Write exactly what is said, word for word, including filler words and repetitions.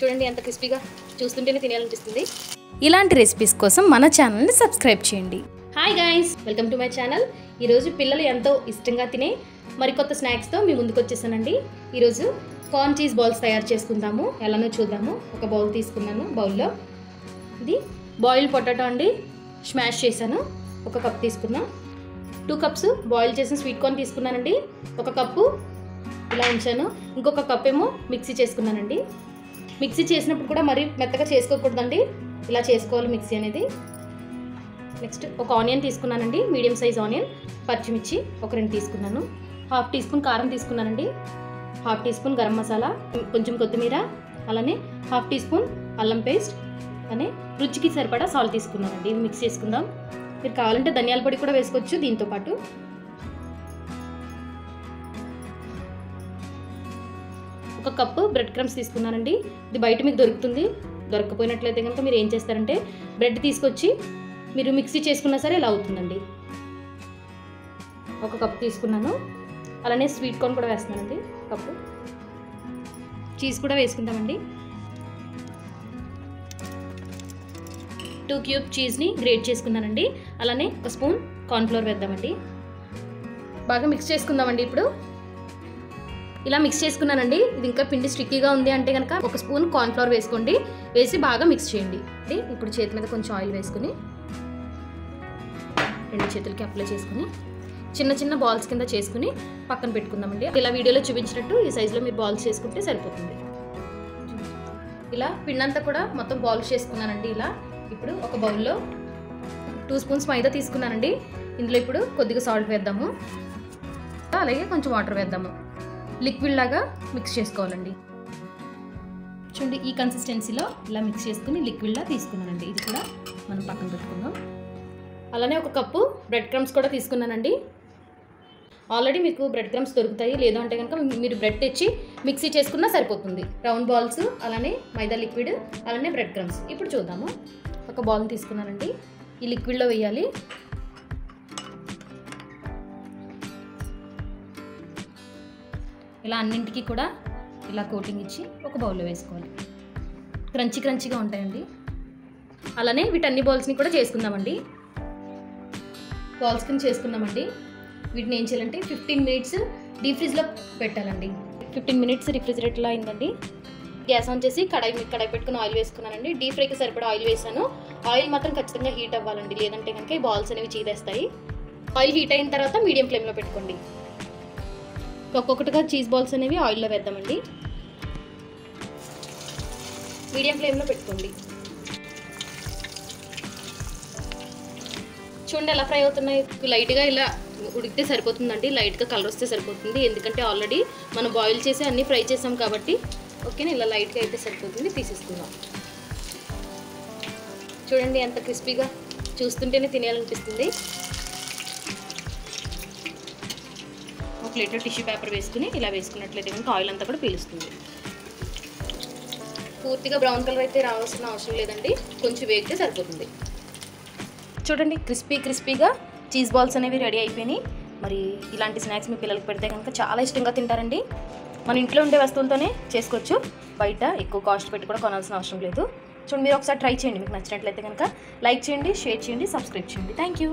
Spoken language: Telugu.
చూడండి ఎంత క్రిస్పీగా చూస్తుంటేనే తినాలనిపిస్తుంది। ఇలాంటి రెసిపీస్ కోసం మన ఛానల్ ని సబ్స్క్రైబ్ చేయండి। Hi guys, welcome to my channel. ఈ రోజు పిల్లలు ఎంతో ఇష్టంగా తినే మరికొత్త స్నాక్స్ తో మీ ముందుకు వచ్చేసానండి। ఈ రోజు కార్న్ చీజ్ బాల్స్ తయారు చేసుకుందాము, ఎలానో చూద్దాము। ఒక బౌల్ తీసుకున్నాను, బౌల్ లో ఇది బాయిల్డ్ పొటాటో అండి, స్మాష్ చేశాను। ఒక కప్ తీసుకున్నాం, టూ కప్స్ బాయిల్ చేసిన స్వీట్ కార్న్ తీసుకున్నానండి। ఒక కప్పు ఇలా ఉంచాను, ఇంకొక కప్ ఏమో మిక్సీ చేసుకున్నానండి। మిక్సీ చేసినప్పుడు కూడా మరీ మెత్తగా చేసుకోకూడదండి, ఇలా చేసుకోవాలి మిక్సీ అనేది। నెక్స్ట్ ఒక ఆనియన్ తీసుకున్నానండి, మీడియం సైజ్ ఆనియన్, పచ్చిమిర్చి ఒక రెండు తీసుకున్నాను, హాఫ్ టీ స్పూన్ కారం తీసుకున్నానండి, half teaspoon garam masala, కొంచెం కొత్తిమీర, అలానే హాఫ్ టీ స్పూన్ అల్లం పేస్ట్ అని రుచికి సరిపడా సాల్ట్ తీసుకున్నానండి। ఇవి మిక్స్ చేసుకుందాం, మీరు కావాలంటే ధనియాల పొడి కూడా వేసుకోవచ్చు దీంతో పాటు। ఒక కప్పు బ్రెడ్ క్రమ్స్ తీసుకున్నానండి, ఇది బయట మీకు దొరుకుతుంది, దొరకకపోయినట్లయితే కనుక మీరు ఏం చేస్తారంటే బ్రెడ్ తీసుకొచ్చి మీరు మిక్సీ చేసుకున్నా సరే ఇలా అవుతుందండి। ఒక కప్పు తీసుకున్నాను, అలానే స్వీట్ కార్న్ కూడా వేస్తున్నానండి, కప్పు చీజ్ కూడా వేసుకుంటామండి। టూ క్యూబ్ చీజ్ని గ్రేట్ చేసుకున్నానండి, అలానే ఒక స్పూన్ కార్న్ఫ్లోర్ వేద్దామండి, బాగా మిక్స్ చేసుకుందామండి। ఇప్పుడు ఇలా మిక్స్ చేసుకున్నానండి, ఇది ఇంకా పిండి స్టిక్కీగా ఉంది అంటే కనుక ఒక స్పూన్ కార్న్ఫ్లోర్ వేసుకోండి, వేసి బాగా మిక్స్ చేయండి। ఇప్పుడు చేతి మీద కొంచెం ఆయిల్ వేసుకుని రెండు చేతులకి అప్లై చేసుకుని చిన్న చిన్న బాల్స్ కింద చేసుకుని పక్కన పెట్టుకుందామండి। ఇలా వీడియోలో చూపించినట్టు ఈ సైజులో మీరు బాల్స్ చేసుకుంటే సరిపోతుంది। ఇలా పిండి అంతా కూడా మొత్తం బాల్స్ చేసుకున్నానండి ఇలా। ఇప్పుడు ఒక బౌల్లో టూ స్పూన్స్ మైదా తీసుకున్నానండి, ఇందులో ఇప్పుడు కొద్దిగా సాల్ట్ వేద్దాము, అలాగే కొంచెం వాటర్ వేద్దాము, లిక్విడ్ లాగా మిక్స్ చేసుకోవాలండి। చూడండి ఈ కన్సిస్టెన్సీలో ఇలా మిక్స్ చేసుకుని లిక్విడ్లా తీసుకున్నానండి, ఇది కూడా మనం పక్కన పెట్టుకుందాం। అలానే ఒక కప్పు బ్రెడ్ క్రమ్స్ కూడా తీసుకున్నానండి, ఆల్రెడీ మీకు బ్రెడ్ క్రమ్స్ దొరుకుతాయి, లేదు అంటే కనుక మీరు బ్రెడ్ తెచ్చి మిక్సీ చేసుకున్నా సరిపోతుంది। రౌండ్ బాల్స్, అలానే మైదా లిక్విడ్, అలానే బ్రెడ్ క్రమ్స్। ఇప్పుడు చూద్దాము, ఒక బౌల్ని తీసుకున్నానండి, ఈ లిక్విడ్లో వేయాలి, ఇలా అన్నింటికి కూడా ఇలా కోటింగ్ ఇచ్చి ఒక బౌల్లో వేసుకోవాలి, క్రంచి క్రంచిగా ఉంటాయండి। అలానే వీటన్ని బౌల్స్ని కూడా చేసుకుందామండి, బాల్స్ కింద చేసుకున్నామండి। వీటిని ఏం చేయాలంటే ఫిఫ్టీన్ మినిట్స్ డీప్ ఫ్రిజ్లో పెట్టాలండి, ఫిఫ్టీన్ మినిట్స్ రిఫ్రిజిరేటర్లో అయిందండి। గ్యాస్ ఆన్ చేసి కడాయి కడాయి పెట్టుకుని ఆయిల్ వేసుకున్నానండి, డీప్ ఫ్రైకి సరిపడా ఆయిల్ వేసాను। ఆయిల్ మాత్రం ఖచ్చితంగా హీట్ అవ్వాలండి, లేదంటే కనుక ఈ బాల్స్ అనేవి చీదేస్తాయి। ఆయిల్ హీట్ అయిన తర్వాత మీడియం ఫ్లేమ్లో పెట్టుకోండి, ఒక్కొక్కటిగా చీజ్ బాల్స్ అనేవి ఆయిల్లో వేద్దామండి, మీడియం ఫ్లేమ్లో పెట్టుకోండి। చూడండి ఎలా ఫ్రై అవుతున్నాయి, లైట్గా ఇలా ఉడికితే సరిపోతుందండి, లైట్గా కలర్ వస్తే సరిపోతుంది, ఎందుకంటే ఆల్రెడీ మనం బాయిల్ చేసి అన్నీ ఫ్రై చేసాం కాబట్టి ఓకేనా, ఇలా లైట్గా అయితే సరిపోతుంది। తీసేసుకుందాం, చూడండి ఎంత క్రిస్పీగా చూస్తుంటేనే తినాలనిపిస్తుంది। ఒక ప్లేట్లో టిష్యూ పేపర్ వేసుకుని ఇలా వేసుకున్నట్లయితే కనుక ఆయిల్ అంతా కూడా పీలుస్తుంది। పూర్తిగా బ్రౌన్ కలర్ అయితే రావాల్సిన అవసరం లేదండి, కొంచెం వేగితే సరిపోతుంది। చూడండి క్రిస్పీ క్రిస్పీగా చీజ్ బాల్స్ అనేవి రెడీ అయిపోయినాయి। మరి ఇలాంటి స్నాక్స్ మీ పిల్లలకు పెడితే కనుక చాలా ఇష్టంగా తింటారండి। మన ఇంట్లో ఉండే వస్తువులతోనే చేసుకోవచ్చు, బయట ఎక్కువ కాస్ట్ పెట్టి కూడా కొనాల్సిన అవసరం లేదు। చూడండి మీరు ఒకసారి ట్రై చేయండి, మీకు నచ్చినట్లయితే కనుక లైక్ చేయండి, షేర్ చేయండి, సబ్స్క్రైబ్ చేయండి। Thank you.